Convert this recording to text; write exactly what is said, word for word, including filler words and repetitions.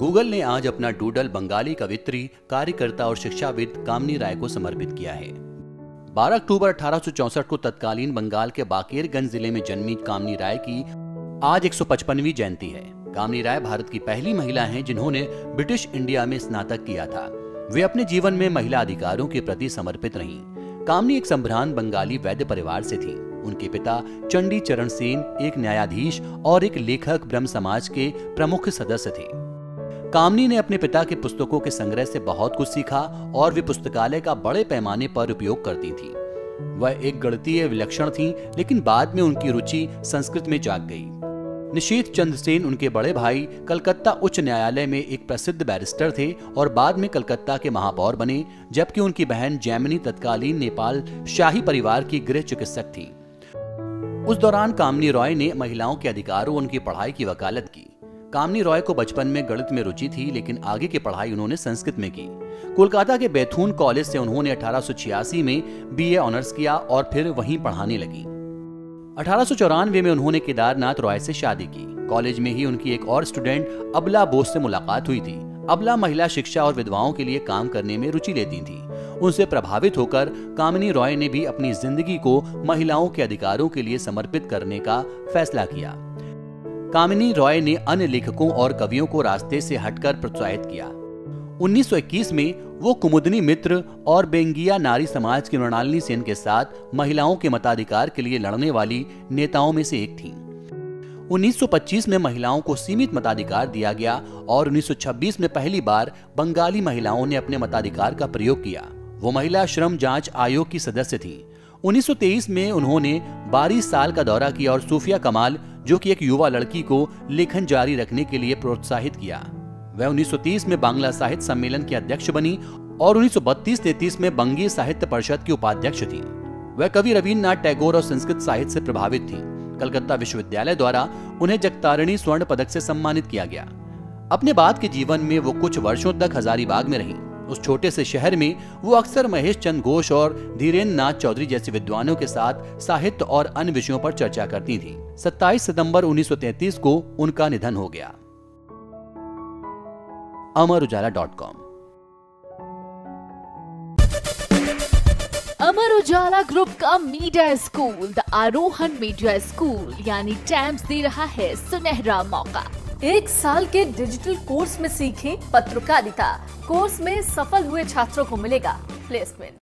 Google ने आज अपना डूडल बंगाली कवित्री, कार्यकर्ता और शिक्षाविद कामिनी रॉय को समर्पित किया है। बारह अक्टूबर अठारह सौ चौसठ को तत्कालीन बंगाल के बाकेरगंज जिले में जन्मी कामिनी रॉय की आज एक सौ पचपनवीं जयंती है। कामिनी रॉय भारत की पहली महिला हैं जिन्होंने ब्रिटिश इंडिया में स्नातक किया था। वे अपने जीवन में महिला अधिकारों के प्रति समर्पित रहीं। कामिनी एक संभ्रांत बंगाली वैद्य परिवार से थीं। उनके पिता चंडी चरण सेन एक न्यायाधीश और एक लेखक ब्रह्म समाज के प्रमुख सदस्य थे। कामिनी ने अपने पिता के पुस्तकों के संग्रह से बहुत कुछ सीखा और वे पुस्तकालय का बड़े पैमाने पर उपयोग करती थीं। वह एक गणितीय विलक्षण थीं, लेकिन बाद में उनकी रुचि संस्कृत में जाग गई। निशीत चंद्र सेन उनके बड़े भाई कलकत्ता उच्च न्यायालय में एक प्रसिद्ध बैरिस्टर थे और बाद में कलकत्ता के महापौर बने, जबकि उनकी बहन जैमिनी तत्कालीन नेपाल शाही परिवार की गृह चिकित्सक थी। उस दौरान कामिनी रॉय ने महिलाओं के अधिकारों और उनकी पढ़ाई की वकालत की। कामिनी रॉय को बचपन में गणित में रुचि थी, लेकिन आगे की पढ़ाई उन्होंने संस्कृत में की। कोलकाता के बैथून कॉलेज से उन्होंने अठारह सौ छियासी में बी ए ऑनर्स किया और फिर वहीं पढ़ाने लगी। अठारह सौ चौरानवे में उन्होंने केदारनाथ रॉय से शादी की। कॉलेज में ही उनकी एक और स्टूडेंट अबला बोस से मुलाकात हुई थी। अबला महिला शिक्षा और विधवाओं के लिए काम करने में रुचि लेती थी। उनसे प्रभावित होकर कामिनी रॉय ने भी अपनी जिंदगी को महिलाओं के अधिकारों के लिए समर्पित करने का फैसला किया। कामिनी रॉय ने अन्य लेखकों और कवियों को रास्ते से हटकर प्रोत्साहित किया। उन्नीस सौ इक्कीस में वो कुमुदिनी मित्र और बेंगिया नारी समाज की मृणालिनी सेन के साथ महिलाओं के मताधिकार के लिए लड़ने वाली नेताओं में से एक थीं। उन्नीस सौ पच्चीस में महिलाओं को सीमित मताधिकार दिया गया और उन्नीस सौ छब्बीस में पहली बार बंगाली महिलाओं ने अपने मताधिकार का प्रयोग किया। वो महिला श्रम जांच आयोग की सदस्य थीं। उन्नीस सौ तेईस में उन्होंने बाईस साल का दौरा किया और सूफिया कमाल, जो कि एक युवा लड़की को लेखन जारी रखने के लिए प्रोत्साहित किया। वह उन्नीस सौ तीस में बांग्ला साहित्य सम्मेलन की अध्यक्ष बनी और उन्नीस सौ बत्तीस तैंतीस में बंगी साहित्य परिषद की उपाध्यक्ष थीं। वह कवि रवीन्द्रनाथ टैगोर और संस्कृत साहित्य से प्रभावित थीं। कलकत्ता विश्वविद्यालय द्वारा उन्हें जगतारिणी स्वर्ण पदक से सम्मानित किया गया। अपने बाद के जीवन में वो कुछ वर्षों तक हजारीबाग में रहीं। उस छोटे से शहर में वो अक्सर महेश चंद घोष और धीरेन्द्र नाथ चौधरी जैसे विद्वानों के साथ साहित्य और अन्य विषयों पर चर्चा करती थीं। सत्ताईस सितंबर उन्नीस सौ तैंतीस को उनका निधन हो गया। Amar Ujala dot com. Amar Ujala group का media school the Aarohan media school यानी टैम्स दे रहा है सुनहरा मौका। एक साल के डिजिटल कोर्स में सीखें पत्रकारिता। कोर्स में सफल हुए छात्रों को मिलेगा प्लेसमेंट।